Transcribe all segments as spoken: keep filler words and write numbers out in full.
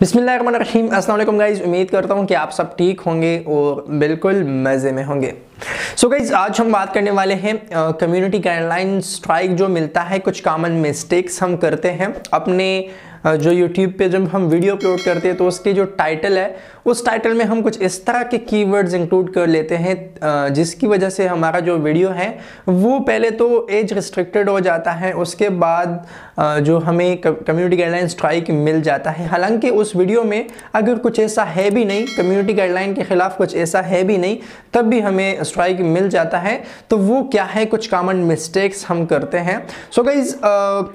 बिस्मिल्लाहिर्रहमानिर्रहीम, अस्सलाम वालेकुम गाइज़। उम्मीद करता हूँ कि आप सब ठीक होंगे और बिल्कुल मज़े में होंगे। सो गाइज़, आज हम बात करने वाले हैं कम्युनिटी गाइडलाइन स्ट्राइक जो मिलता है, कुछ कॉमन मिस्टेक्स हम करते हैं अपने जो YouTube पे जब हम वीडियो अपलोड करते हैं तो उसके जो टाइटल है उस टाइटल में हम कुछ इस तरह के कीवर्ड्स इंक्लूड कर लेते हैं जिसकी वजह से हमारा जो वीडियो है वो पहले तो एज रिस्ट्रिक्टेड हो जाता है, उसके बाद जो हमें कम्युनिटी गाइडलाइन स्ट्राइक मिल जाता है। हालांकि उस वीडियो में अगर कुछ ऐसा है भी नहीं, कम्युनिटी गाइडलाइन के ख़िलाफ़ कुछ ऐसा है भी नहीं, तब भी हमें स्ट्राइक मिल जाता है। तो वो क्या है, कुछ कॉमन मिस्टेक्स हम करते हैं। सो गाइज़,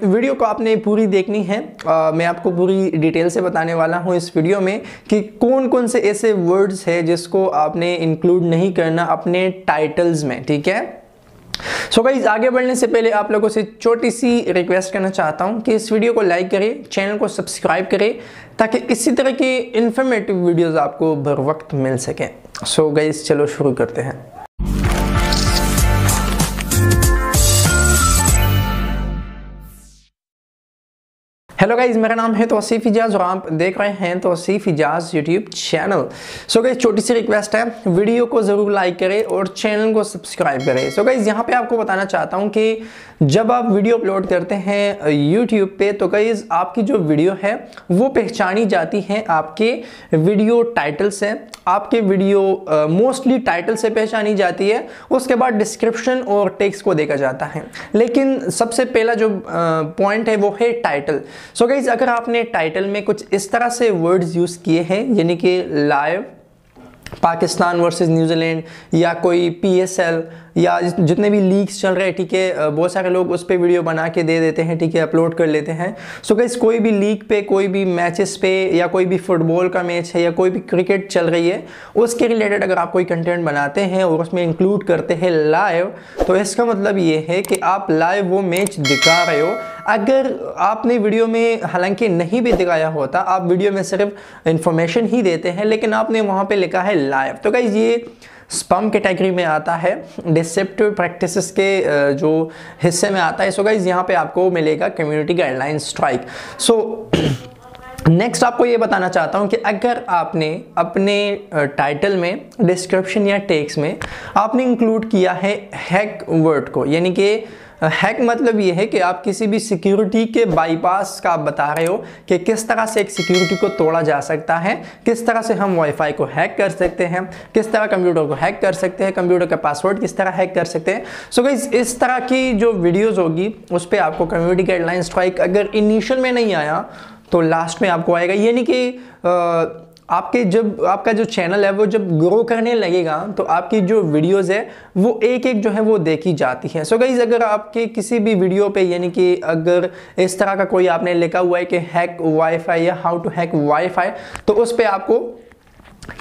वीडियो को आपने पूरी देखनी है। uh, मैं आपको पूरी डिटेल से बताने वाला हूँ इस वीडियो में कि कौन कौन से ऐसे वर्ड्स हैं जिसको आपने इंक्लूड नहीं करना अपने टाइटल्स में, ठीक है। सो गाइस, आगे बढ़ने से पहले आप लोगों से छोटी सी रिक्वेस्ट करना चाहता हूँ कि इस वीडियो को लाइक करें, चैनल को सब्सक्राइब करें ताकि इसी तरह के इंफॉर्मेटिव वीडियोज़ आपको बर वक्त मिल सकें। सो गाइस, चलो शुरू करते हैं। हेलो गाइज़, मेरा नाम है तौसीफ़ इजाज़ और आप देख रहे हैं Tauseef Ijaz YouTube channel. So guys, छोटी सी रिक्वेस्ट है, वीडियो को ज़रूर लाइक करें और चैनल को सब्सक्राइब करें। सो गाइज़, यहाँ पे आपको बताना चाहता हूँ कि जब आप वीडियो अपलोड करते हैं यूट्यूब पे तो गाइज़ आपकी जो वीडियो है वो पहचानी जाती है आपके वीडियो टाइटल से, आपके वीडियो मोस्टली टाइटल से पहचानी जाती है, उसके बाद डिस्क्रिप्शन और टेक्स्ट को देखा जाता है। लेकिन सबसे पहला जो पॉइंट है वो है टाइटल। सो गाइज, अगर आपने टाइटल में कुछ इस तरह से वर्ड्स यूज़ किए हैं, यानी कि लाइव पाकिस्तान वर्सेस न्यूजीलैंड या कोई पीएसएल या जितने भी लीग्स चल रहे हैं, ठीक है, बहुत सारे लोग उस पर वीडियो बना के दे देते हैं, ठीक है, अपलोड कर लेते हैं। सो गाइस, कोई भी लीग पे, कोई भी मैचेस पे या कोई भी फुटबॉल का मैच है या कोई भी क्रिकेट चल रही है उसके रिलेटेड अगर आप कोई कंटेंट बनाते हैं और उसमें इंक्लूड करते हैं लाइव, तो इसका मतलब ये है कि आप लाइव वो मैच दिखा रहे हो। अगर आपने वीडियो में हालांकि नहीं भी दिखाया होता, आप वीडियो में सिर्फ इंफॉर्मेशन ही देते हैं, लेकिन आपने वहाँ पर लिखा है लाइव, तो गाइस ये स्पैम कैटेगरी में आता है, डिसेप्टिव प्रैक्टिसेस के जो हिस्से में आता है। सो गाइस, यहाँ पे आपको मिलेगा community guideline strike. So next आपको ये बताना चाहता हूँ कि अगर आपने अपने टाइटल में, डिस्क्रिप्शन या टेक्स्ट में आपने इंक्लूड किया है हैक वर्ड को, यानी कि हैक मतलब ये है कि आप किसी भी सिक्योरिटी के बाईपास का आप बता रहे हो कि किस तरह से एक सिक्योरिटी को तोड़ा जा सकता है, किस तरह से हम वाईफाई को हैक कर सकते हैं, किस तरह कंप्यूटर को हैक कर सकते हैं, कंप्यूटर का पासवर्ड किस तरह हैक कर सकते हैं। सो गाइस, इस तरह की जो वीडियोज़ होगी उस पर आपको कम्युनिटी गाइडलाइन स्ट्राइक अगर इनिशियल में नहीं आया तो लास्ट में आपको आएगा। यानी कि आपके जब आपका जो चैनल है वो जब ग्रो करने लगेगा तो आपकी जो वीडियोस है वो एक एक जो है वो देखी जाती है। सो गाइज़, अगर आपके किसी भी वीडियो पे, यानी कि अगर इस तरह का कोई आपने लिखा हुआ है कि हैक वाईफाई या हाउ टू हैक वाईफाई, तो उस पर आपको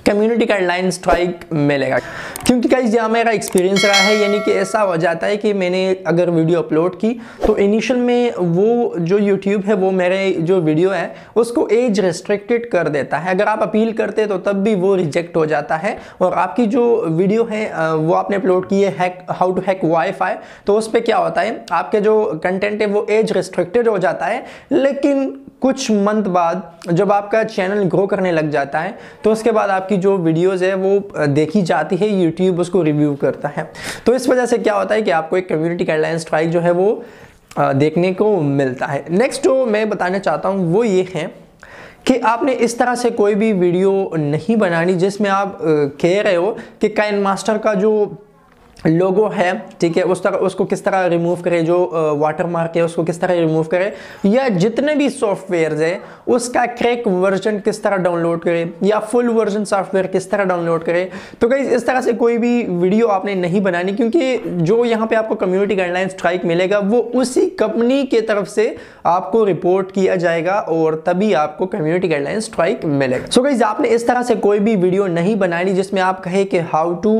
कम्युनिटी गाइडलाइन स्ट्राइक मिलेगा। क्योंकि गाइस, यहाँ मेरा एक्सपीरियंस रहा है, यानी कि ऐसा हो जाता है कि मैंने अगर वीडियो अपलोड की तो इनिशियल में वो जो यूट्यूब है वो मेरे जो वीडियो है उसको एज रिस्ट्रिक्टेड कर देता है। अगर आप अपील करते तो तब भी वो रिजेक्ट हो जाता है और आपकी जो वीडियो है वो आपने अपलोड की है hack how to hack wifi, तो उस पर क्या होता है, आपके जो कंटेंट है वो एज रिस्ट्रिक्टेड हो जाता है। लेकिन कुछ मंथ बाद जब आपका चैनल ग्रो करने लग जाता है तो उसके बाद आपकी जो वीडियोस है वो देखी जाती है, यूट्यूब उसको रिव्यू करता है। तो इस वजह से क्या होता है कि आपको एक कम्युनिटी गाइडलाइन स्ट्राइक जो है वो देखने को मिलता है। नेक्स्ट जो मैं बताना चाहता हूँ वो ये है कि आपने इस तरह से कोई भी वीडियो नहीं बनानी जिसमें आप कह रहे हो कि काइन मास्टर का जो लोगो है, ठीक है, उस तरह उसको किस तरह रिमूव करें, जो वाटरमार्क है उसको किस तरह रिमूव करें, या जितने भी सॉफ्टवेयर्स है उसका क्रैक वर्जन किस तरह डाउनलोड करें या फुल वर्जन सॉफ्टवेयर किस तरह डाउनलोड करें। तो गाइस, इस तरह से कोई भी वीडियो आपने नहीं बनानी, क्योंकि जो यहाँ पे आपको कम्युनिटी गाइडलाइन स्ट्राइक मिलेगा वो उसी कंपनी के तरफ से आपको रिपोर्ट किया जाएगा और तभी आपको कम्युनिटी गाइडलाइन स्ट्राइक मिलेगा। सो गाइस, आपने इस तरह से कोई भी वीडियो नहीं बनानी जिसमें आप कहें कि हाउ टू,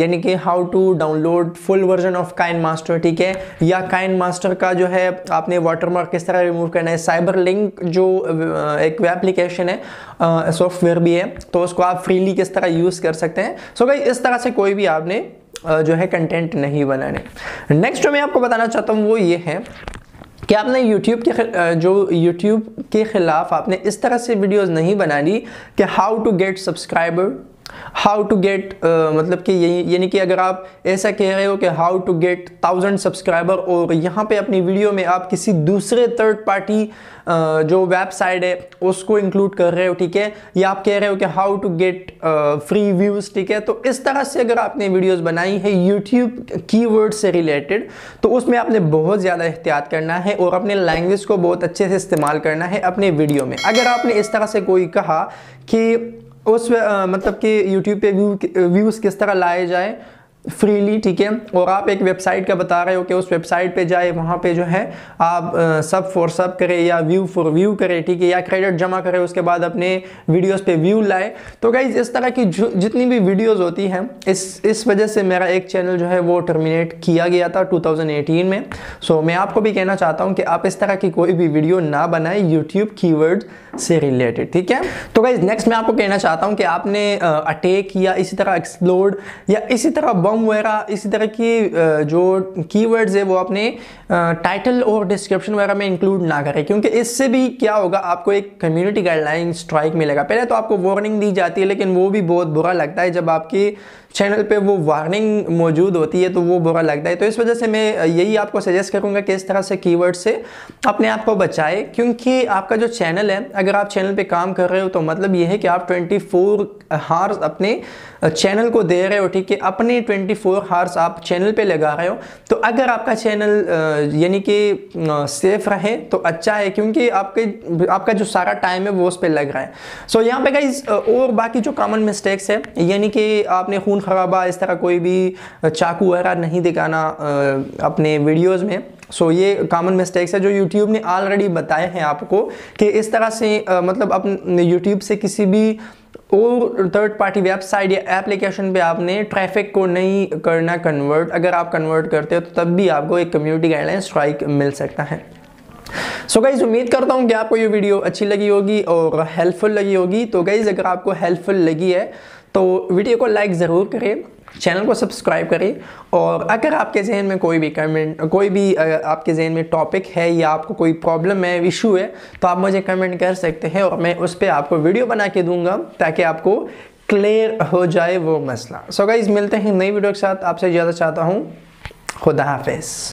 यानी कि how to download full version of Kine master, ठीक है, या काइन मास्टर का जो है आपने वाटरमार्क किस तरह रिमूव करना है। साइबर लिंक जो एक वेब एप्लीकेशन है, सॉफ्टवेयर भी है, तो उसको आप फ्रीली किस तरह यूज कर सकते हैं। सो गाइस, इस तरह से कोई भी आपने जो है कंटेंट नहीं बनाने। नेक्स्ट जो मैं आपको बताना चाहता हूँ वो ये है कि आपने YouTube के जो YouTube के ख़िलाफ़ आपने इस तरह से वीडियोस नहीं बनानी कि how to get subscriber, how to get मतलब कि यानी कि अगर आप ऐसा कह रहे हो कि how to get thousand subscriber और यहाँ पे अपनी वीडियो में आप किसी दूसरे थर्ड पार्टी जो वेबसाइट है उसको इंक्लूड कर रहे हो, ठीक है, या आप कह रहे हो कि how to get free views, ठीक है। तो इस तरह से अगर आपने वीडियोस बनाई है यूट्यूब कीवर्ड से रिलेटेड तो उसमें आपने बहुत ज़्यादा एहतियात करना है और अपने लैंग्वेज को बहुत अच्छे से इस्तेमाल करना है अपने वीडियो में। अगर आपने इस तरह से कोई कहा कि उस आ, मतलब कि यूट्यूब पे व्यू व्यूज़ किस तरह लाए जाए फ्रीली, ठीक है, और आप एक वेबसाइट का बता रहे हो कि उस वेबसाइट पे जाए, वहाँ पे जो है आप सब फॉर सब करें या व्यू फॉर व्यू करें, ठीक है, या क्रेडिट जमा करें उसके बाद अपने वीडियोस पे व्यू लाए। तो गाइज़ इस तरह की जितनी भी वीडियोस होती हैं, इस इस वजह से मेरा एक चैनल जो है वो टर्मिनेट किया गया था टू थाउजेंड एटीन में। सो मैं आपको भी कहना चाहता हूँ कि आप इस तरह की कोई भी वीडियो ना बनाए यूट्यूब कीवर्ड से रिलेटेड, ठीक है। तो गाइज़ नेक्स्ट मैं आपको कहना चाहता हूँ कि आपने अटैक या इसी तरह एक्सप्लोड या इसी तरह वगैरह इसी तरह की जो कीवर्ड्स है वो अपने टाइटल और डिस्क्रिप्शन वगैरह में इंक्लूड ना करें, क्योंकि इससे भी क्या होगा, आपको एक कम्युनिटी गाइडलाइन स्ट्राइक मिलेगा। पहले तो आपको वार्निंग दी जाती है, लेकिन वो भी बहुत बुरा लगता है जब आपके चैनल पे वो वार्निंग मौजूद होती है, तो वो बुरा लगता है। तो इस वजह से मैं यही आपको सजेस्ट करूंगा कि इस तरह से कीवर्ड से अपने आप को बचाए, क्योंकि आपका जो चैनल है, अगर आप चैनल पे काम कर रहे हो तो मतलब ये है कि आप ट्वेंटी फोर आवर्स अपने चैनल को दे रहे हो, ठीक है, अपने ट्वेंटी फोर आवर्स आप चैनल पे लगा रहे हो। तो अगर आपका चैनल यानी कि सेफ रहे तो अच्छा है, क्योंकि आपके आपका जो सारा टाइम है वो उस पर लग रहा है। सो so, यहाँ पे गाइज और बाकी जो कॉमन मिस्टेक्स है, यानी कि आपने खून खराबा, इस तरह कोई भी चाकू वगैरह नहीं दिखाना अपने वीडियोस में। सो so, ये कॉमन मिस्टेक्स है जो यूट्यूब ने ऑलरेडी बताए हैं आपको कि इस तरह से मतलब अपने यूट्यूब से किसी भी और थर्ड पार्टी वेबसाइट या एप्लीकेशन पे आपने ट्रैफिक को नहीं करना कन्वर्ट। अगर आप कन्वर्ट करते हो तो तब भी आपको एक कम्युनिटी गाइडलाइन स्ट्राइक मिल सकता है। सो गाइज़ उम्मीद करता हूँ कि आपको ये वीडियो अच्छी लगी होगी और हेल्पफुल लगी होगी। तो गाइज़ अगर आपको हेल्पफुल लगी है तो वीडियो को लाइक ज़रूर करें, चैनल को सब्सक्राइब करें, और अगर आपके जहन में कोई भी कमेंट कोई भी आपके जहन में टॉपिक है या आपको कोई प्रॉब्लम है, इशू है, तो आप मुझे कमेंट कर सकते हैं और मैं उस पर आपको वीडियो बना के दूंगा ताकि आपको क्लियर हो जाए वो मसला। सो गाइज़ मिलते हैं नई वीडियो के साथ, आपसे ज़्यादा चाहता हूँ खुदा हाफिज़।